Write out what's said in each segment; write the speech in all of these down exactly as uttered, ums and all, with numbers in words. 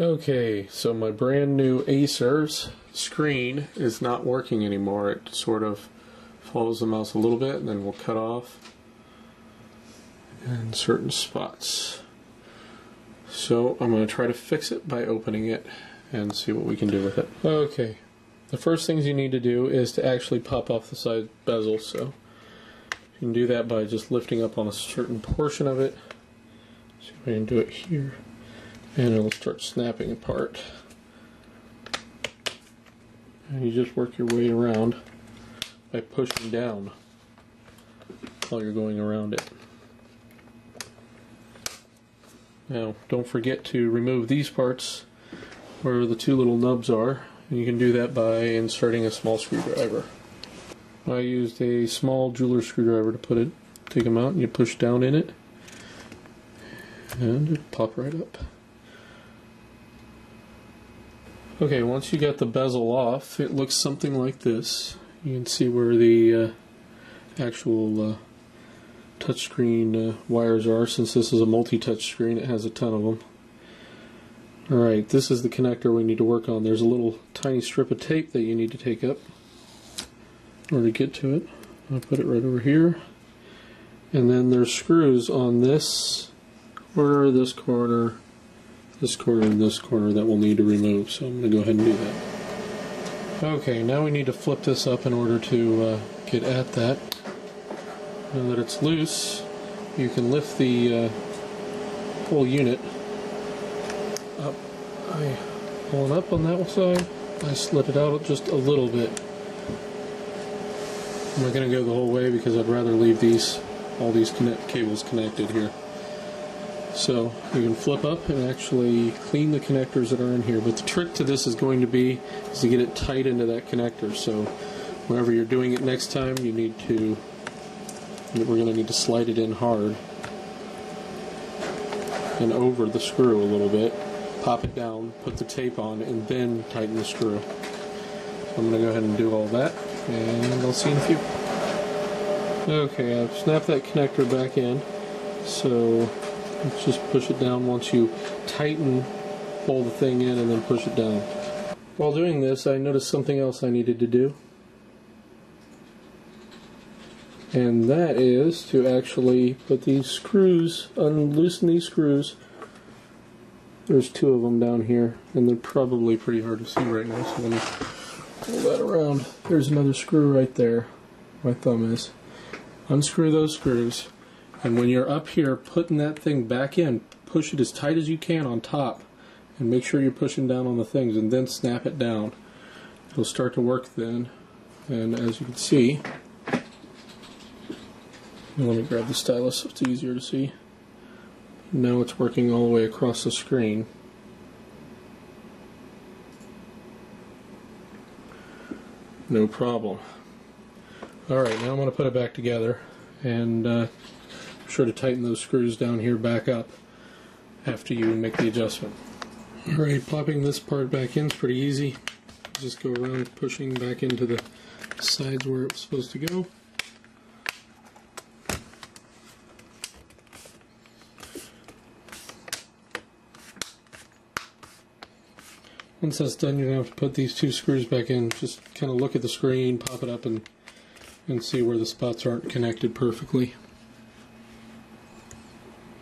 Okay, so my brand new Acer's screen is not working anymore. It sort of follows the mouse a little bit and then will cut off in certain spots. So I'm going to try to fix it by opening it and see what we can do with it. Okay, the first things you need to do is to actually pop off the side bezel. So you can do that by just lifting up on a certain portion of it. See if we can do it here. And it'll start snapping apart. And you just work your way around by pushing down while you're going around it. Now, don't forget to remove these parts where the two little nubs are, and you can do that by inserting a small screwdriver. I used a small jeweler screwdriver to put it, take them out, and you push down in it, and it'll pop right up. Okay, once you got the bezel off, it looks something like this. You can see where the uh, actual uh, touchscreen uh, wires are. Since this is a multi-touch screen, it has a ton of them. Alright, this is the connector we need to work on. There's a little tiny strip of tape that you need to take up in order to get to it. I'll put it right over here. And then there's screws on this corner, this corner, this corner and this corner that we'll need to remove, so I'm going to go ahead and do that. Okay, now we need to flip this up in order to uh, get at that. Now that it's loose, you can lift the uh, whole unit up. I pull it up on that side, I slip it out just a little bit. I'm not going to go the whole way because I'd rather leave these all these connect cables connected here. So you can flip up and actually clean the connectors that are in here. But the trick to this is going to be is to get it tight into that connector. So whenever you're doing it next time, you need to, we're going to need to slide it in hard and over the screw a little bit. Pop it down, put the tape on, and then tighten the screw. So I'm going to go ahead and do all that, and I'll see you in a few. Okay, I've snapped that connector back in. So let's just push it down once you tighten, pull the thing in, and then push it down. While doing this, I noticed something else I needed to do. And that is to actually put these screws, unloosen these screws. There's two of them down here, and they're probably pretty hard to see right now, so let me pull that around. There's another screw right there, my thumb is. Unscrew those screws. And when you're up here putting that thing back in, push it as tight as you can on top and make sure you're pushing down on the things and then snap it down. It'll start to work then, and as you can see, let me grab the stylus so it's easier to see. Now it's working all the way across the screen. No problem. Alright, now I'm going to put it back together and uh, sure to tighten those screws down here back up after you make the adjustment. Alright, popping this part back in is pretty easy. Just go around pushing back into the sides where it's supposed to go. Once that's done, you're going to have to put these two screws back in. Just kind of look at the screen, pop it up, and, and see where the spots aren't connected perfectly.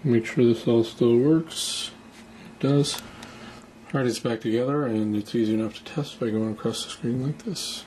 Make sure this all still works. It does. Alright, it's back together, and it's easy enough to test by going across the screen like this.